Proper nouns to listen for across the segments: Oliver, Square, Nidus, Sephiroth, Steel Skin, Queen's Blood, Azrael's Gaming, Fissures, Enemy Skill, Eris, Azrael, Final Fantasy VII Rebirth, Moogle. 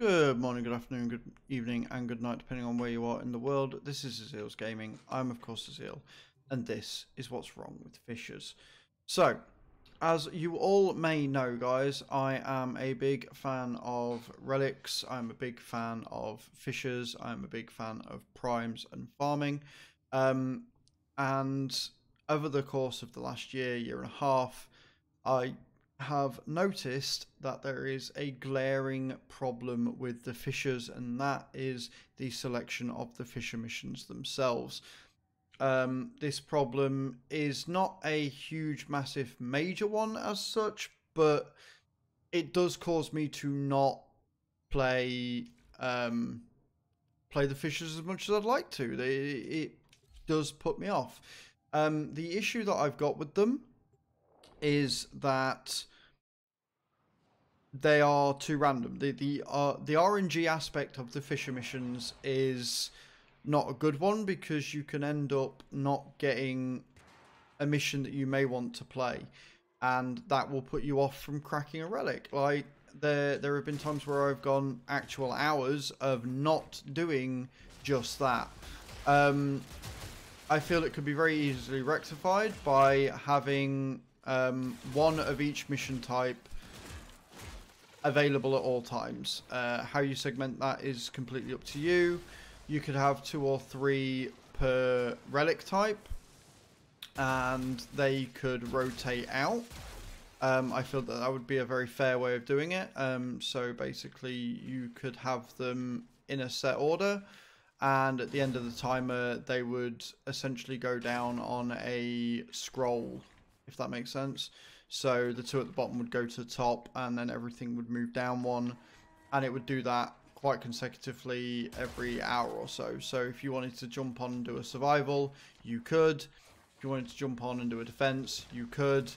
Good morning, good afternoon, good evening, and good night, depending on where you are in the world. This is Azrael's Gaming. I'm, of course, Azrael, and this is what's wrong with fishers. So, as you all may know, guys, I am a big fan of relics. I'm a big fan of fishers. I'm a big fan of primes and farming. And over the course of the last year, year and a half, I have noticed that there is a glaring problem with the fishers, and that is the selection of the fisher missions themselves. This problem is not a huge, massive, major one as such, but it does cause me to not play play the fishers as much as I'd like to. It does put me off. The issue that I've got with them is that they are too random. The RNG aspect of the fisher missions is not a good one, because you can end up not getting a mission that you may want to play, and that will put you off from cracking a relic. Like, there have been times where I've gone actual hours of not doing just that. I feel it could be very easily rectified by having one of each mission type available at all times. How you segment that is completely up to you. You could have 2 or 3 per relic type, and they could rotate out. I feel that that would be a very fair way of doing it. So basically you could have them in a set order, and at the end of the timer they would essentially go down on a scroll, if that makes sense. So the 2 at the bottom would go to the top, and then everything would move down 1, and it would do that quite consecutively every hour or so. So if you wanted to jump on and do a survival, you could. If you wanted to jump on and do a defense, you could.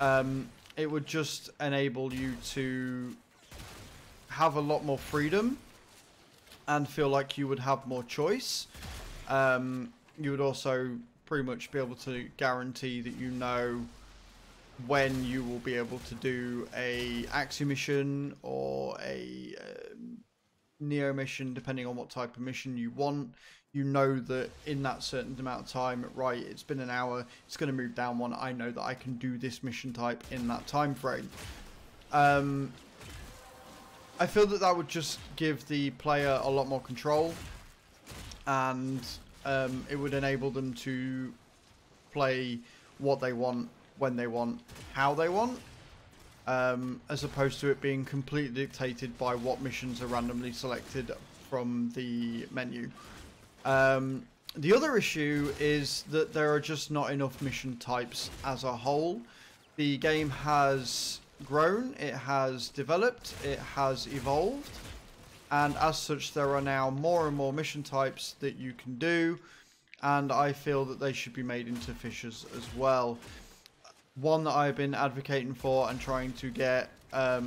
It would just enable you to have a lot more freedom and feel like you would have more choice. You would also pretty much be able to guarantee that you know when you will be able to do a Axie mission or a Neo mission, depending on what type of mission you want. You know that in that certain amount of time, right, it's been an hour, it's going to move down 1. I know that I can do this mission type in that time frame. I feel that that would just give the player a lot more control, and it would enable them to play what they want, when they want, how they want, as opposed to it being completely dictated by what missions are randomly selected from the menu. The other issue is that there are just not enough mission types as a whole. The game has grown, it has developed, it has evolved, and as such there are now more and more mission types that you can do, and I feel that they should be made into fishers as well. One that I've been advocating for and trying to get as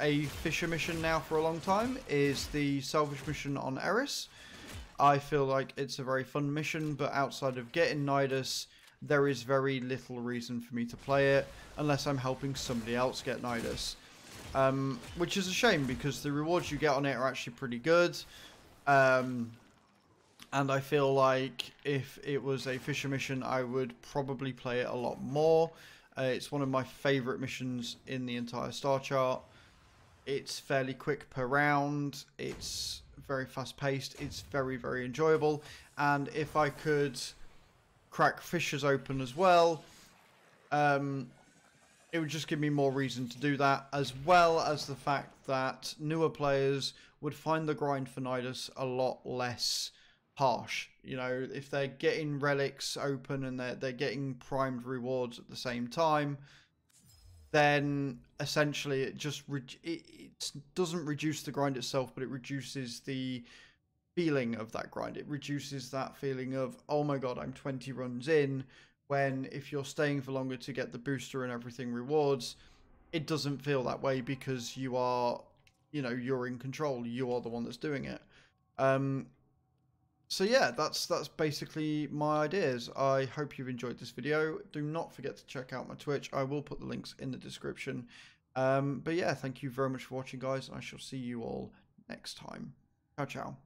a fisher mission now for a long time is the salvage mission on Eris. I feel like it's a very fun mission, but outside of getting Nidus, there is very little reason for me to play it unless I'm helping somebody else get Nidus. Which is a shame, because the rewards you get on it are actually pretty good. And I feel like if it was a fisher mission, I would probably play it a lot more. It's one of my favourite missions in the entire star chart. It's fairly quick per round. It's very fast paced. It's very, very enjoyable. And if I could crack fishers open as well, it would just give me more reason to do that, as well as the fact that newer players would find the grind for Nidus a lot less harsh. You know, if they're getting relics open and they're getting primed rewards at the same time, then essentially it just it doesn't reduce the grind itself, but it reduces the feeling of that grind. It reduces that feeling of, oh my god, I'm 20 runs in, when if you're staying for longer to get the booster and everything rewards, it doesn't feel that way, because you are, you know, you're in control. You are the one that's doing it. So yeah, that's basically my ideas. I hope you've enjoyed this video. Do not forget to check out my Twitch. I will put the links in the description. But yeah, thank you very much for watching, guys. I shall see you all next time. Ciao, ciao.